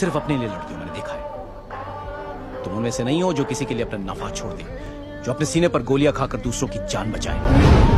सिर्फ अपने लिए लड़ती हो, मैंने देखा है। तुम उनमें से नहीं हो जो किसी के लिए अपना नफा छोड़ दे, जो अपने सीने पर गोलियां खाकर दूसरों की जान बचाए।